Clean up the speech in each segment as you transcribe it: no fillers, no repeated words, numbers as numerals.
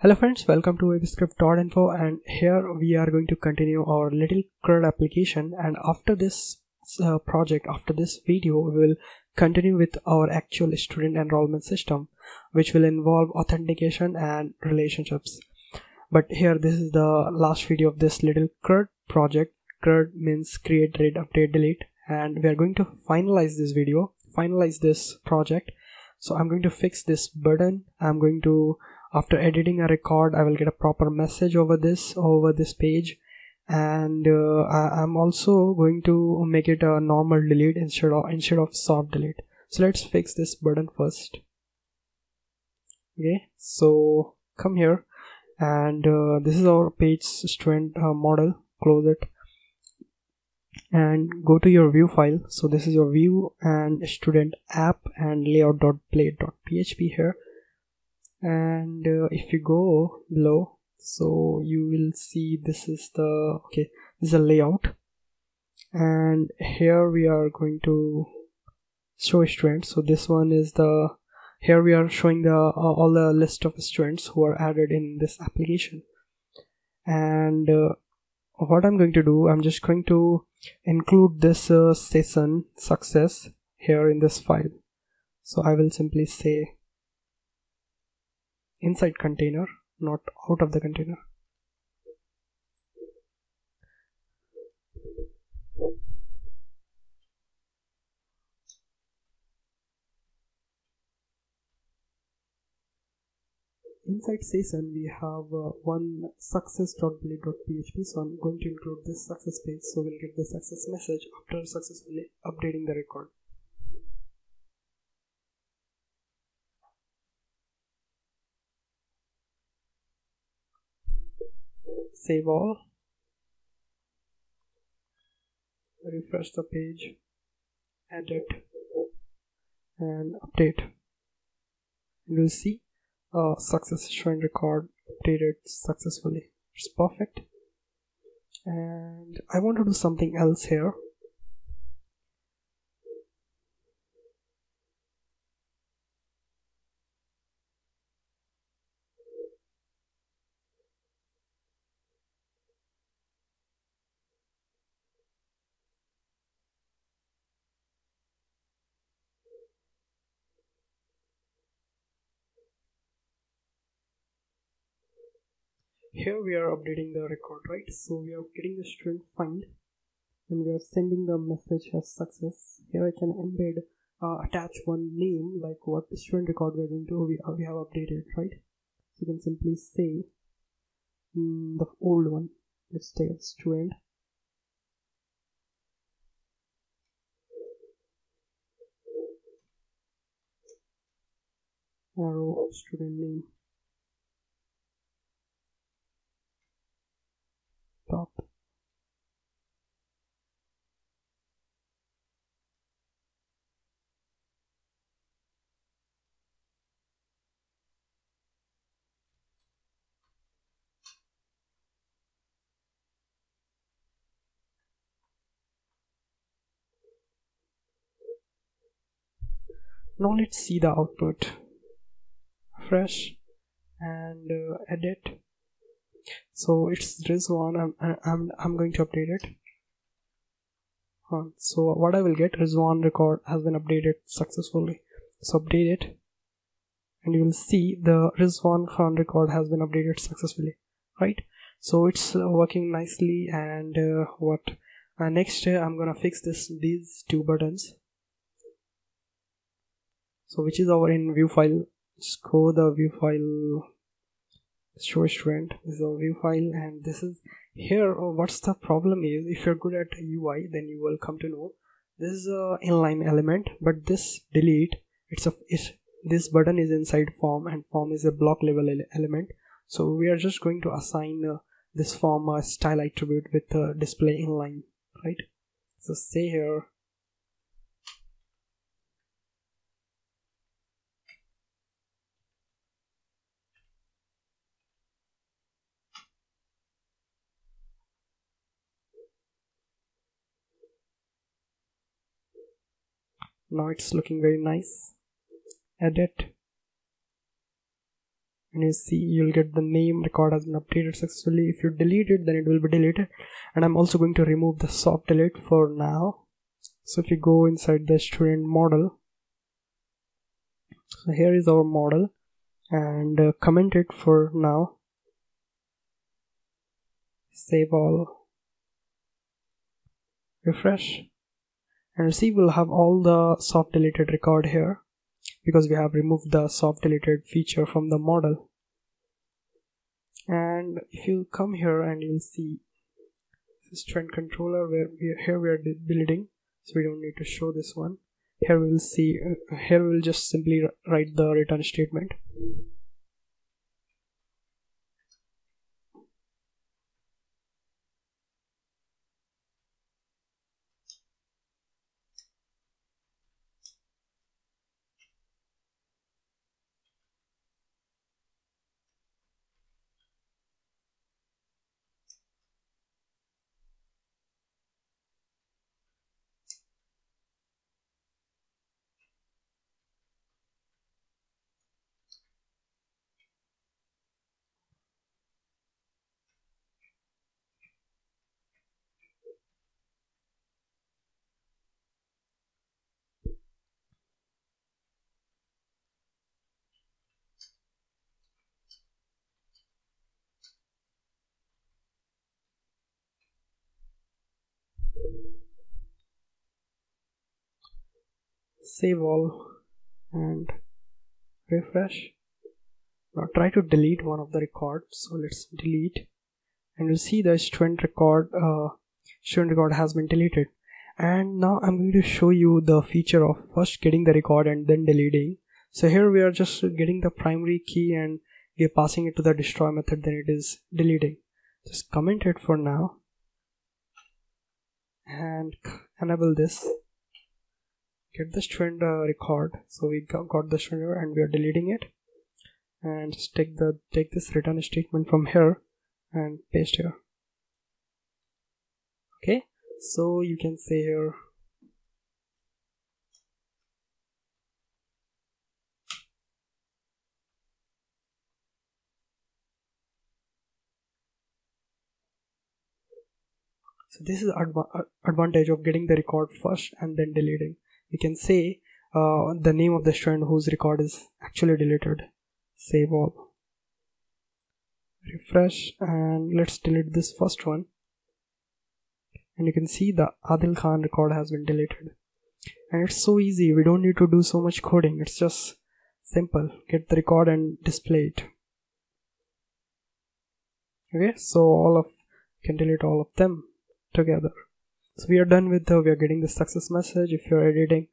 Hello friends, welcome to webscript.info, and here we are going to continue our little CRUD application. And after this project, after this video, we will continue with our actual student enrollment system, which will involve authentication and relationships. But here, this is the last video of this little CRUD project. CRUD means create, read, update, delete, and we are going to finalize this video, finalize this project. So I'm going to fix this button. I'm going to, after editing a record, I will get a proper message over this page, and I'm also going to make it a normal delete instead of soft delete. So let's fix this button first. Okay, so come here, and this is our page student model. Close it and go to your view file. So this is your view and student app and layout.blade.php here. And if you go below, so you will see this is the, okay, this is a layout, and here we are going to show students. So this one is the, here we are showing the all the list of students who are added in this application. And what I'm going to do, I'm just going to include this session success here in this file. So I will simply say inside container, not out of the container. Inside session, we have one success.blade.php, so I'm going to include this success page, so we'll get the success message after successfully updating the record. Save all, refresh the page, edit and update, and you'll see success student record updated successfully. It's perfect. And I want to do something else here. Here we are updating the record, right? So we are getting the student find, and we are sending the message as success. Here I can embed, attach one name, like what student record we are going to, we have updated, right? So you can simply say the old one. Let's take a student. Arrow student name. Top. Now let's see the output. Fresh and edit. So it's RIS1. I'm going to update it. So what I will get, RIS1 record has been updated successfully. So update it, and you will see the RIS1 Khan record has been updated successfully, right? So it's working nicely. And next I'm gonna fix these two buttons. So which is our in view file. Just go the view file. Show student. This is our view file, and this is here. What's the problem is, if you're good at UI, then you will come to know this is a inline element, but this delete, this button is inside form, and form is a block level element. So we are just going to assign this form a style attribute with display inline, right? So say here. Now it's looking very nice. Edit, and you see you'll get the name record has been updated successfully. If you delete it, then it will be deleted. And I'm also going to remove the soft delete for now. So if you go inside the student model, so here is our model, and comment it for now. Save all, refresh, and see we'll have all the soft deleted record here because we have removed the soft deleted feature from the model. And if you come here and you'll see this trend controller where we are deleting, so we don't need to show this one. Here we'll see, here we'll just simply write the return statement. Save all and refresh. Now try to delete one of the records. So let's delete, and you'll see the student record has been deleted. And now I'm going to show you the feature of first getting the record and then deleting. So here we are just getting the primary key and we're passing it to the destroy method, then it is deleting. Just comment it for now and enable this. Get the student record. So we got the student and we are deleting it, and just take this return statement from here and paste here. Okay, so you can say here so this is advantage of getting the record first and then deleting. You can say the name of the student whose record is actually deleted. Save all, refresh, and let's delete this first one. And you can see the Adil Khan record has been deleted. And it's so easy, we don't need to do so much coding. It's just simple, get the record and display it. Okay, so you can delete all of them together. So we are done with we are getting the success message if you're editing.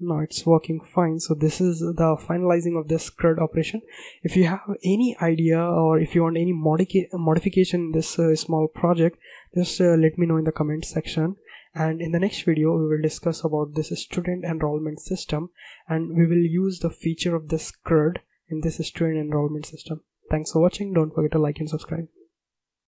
Now it's working fine. So this is the finalizing of this CRUD operation. If you have any idea or if you want any modification in this small project, just let me know in the comment section. And in the next video, we will discuss about this student enrollment system, and we will use the feature of this CRUD in this student enrollment system. Thanks for watching. Don't forget to like and subscribe.